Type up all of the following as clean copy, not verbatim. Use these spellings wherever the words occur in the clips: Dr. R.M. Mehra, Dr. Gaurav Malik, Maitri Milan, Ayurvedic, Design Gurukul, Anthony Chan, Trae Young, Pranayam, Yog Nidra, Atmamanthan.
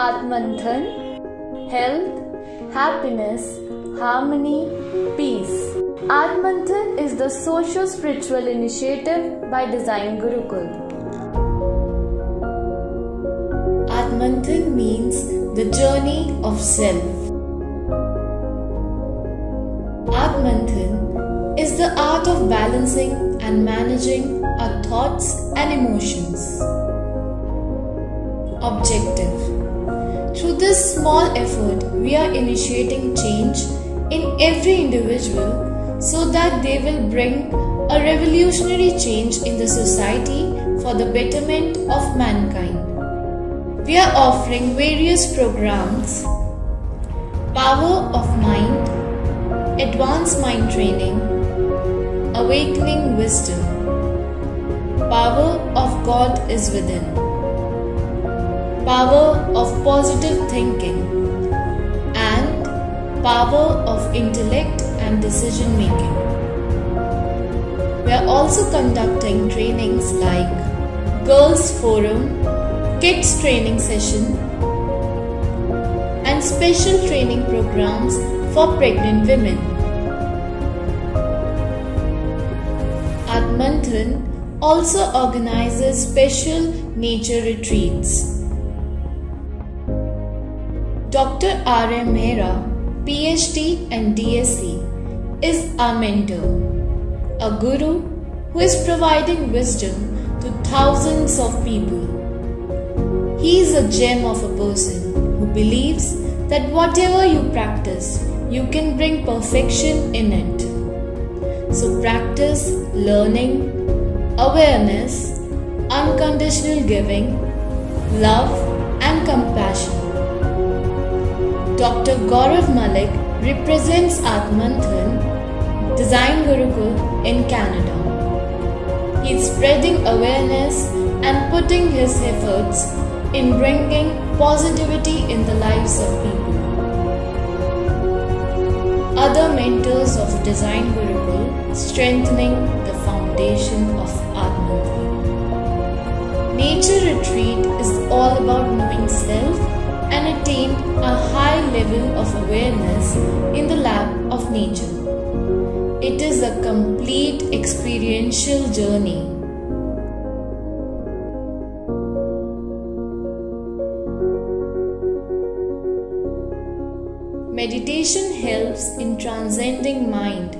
Atmamanthan, health, happiness, harmony, peace. Atmamanthan is the socio-spiritual initiative by Design Gurukul. Atmamanthan means the journey of self. Atmamanthan is the art of balancing and managing our thoughts and emotions. Objective: through this small effort, we are initiating change in every individual so that they will bring a revolutionary change in the society for the betterment of mankind. We are offering various programs: Power of Mind, Advanced Mind Training, Awakening Wisdom, Power of God is Within, Power of Positive Thinking, and Power of Intellect and Decision Making. We are also conducting trainings like Girls Forum, Kids Training Session, and special training programs for pregnant women. Atmamanthan also organizes special nature retreats. Dr. R.M. Mehra, PhD and DSc, is our mentor, a guru who is providing wisdom to thousands of people. He is a gem of a person who believes that whatever you practice, you can bring perfection in it. So practice learning, awareness, unconditional giving, love and compassion. Dr. Gaurav Malik represents Atmamanthan, Design Gurukul in Canada. He is spreading awareness and putting his efforts in bringing positivity in the lives of people. Other mentors of Design Gurukul strengthening the foundation of Atmamanthan. Nature retreat is all about knowing self and attain a high level of awareness in the lap of nature. It is a complete experiential journey. Meditation helps in transcending mind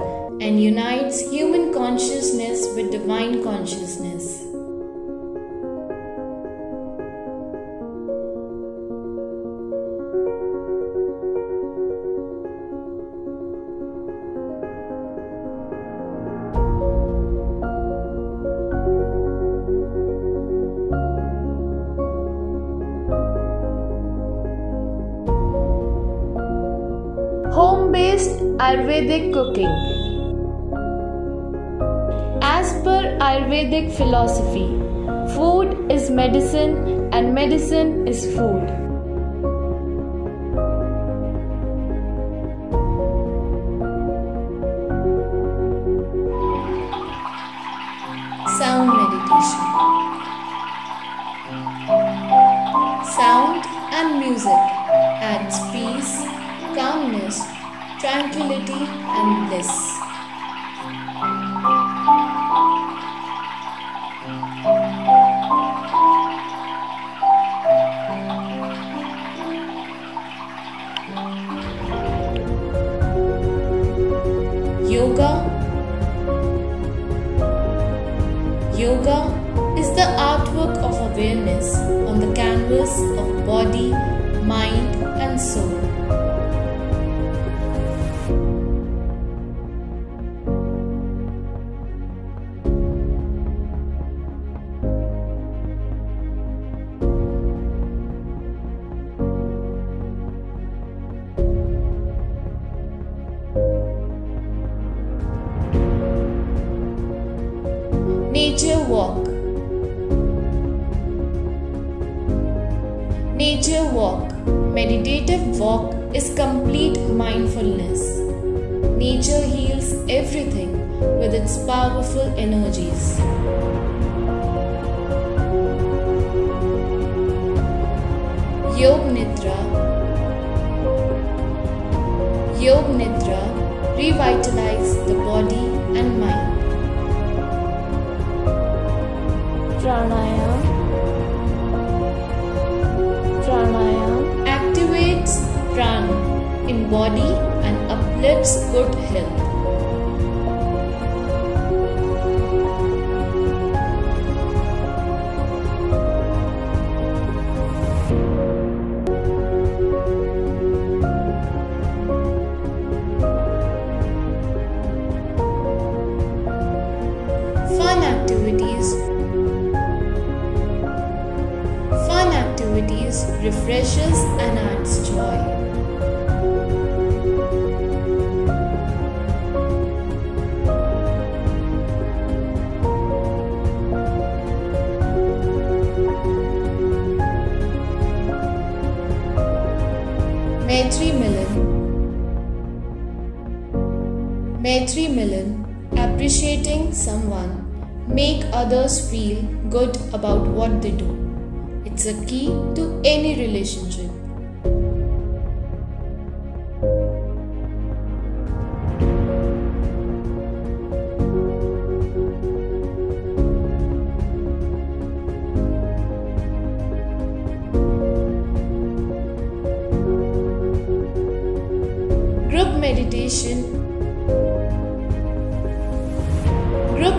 and unites human consciousness with divine consciousness. Home-based Ayurvedic cooking. As per Ayurvedic philosophy, food is medicine and medicine is food. Sound meditation. Sound and music adds peace, calmness, tranquility and bliss. Yoga is the artwork of awareness on the canvas of body, mind and soul. Nature walk. Nature walk, meditative walk, is complete mindfulness. Nature heals everything with its powerful energies. Yog Nidra revitalizes the body and mind. Pranayam activates prana in body and uplifts good health. Fun activities refreshes and adds joy. Maitri Milan, appreciating someone, make others feel good about what they do. It's a key to any relationship. Group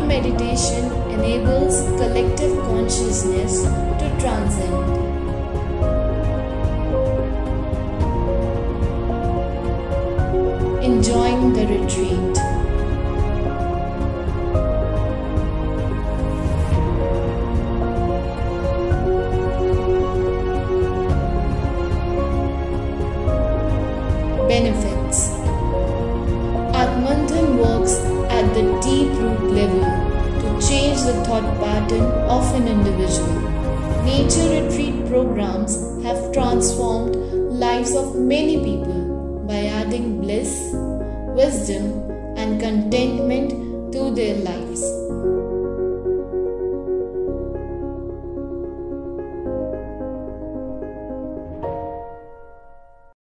meditation enables collective consciousness to transcend. Enjoying the retreat. Benefits. Atmamanthan works at the deep-root level to change the thought pattern of an individual. Nature retreat programs have transformed lives of many people by adding bliss, wisdom, and contentment to their lives.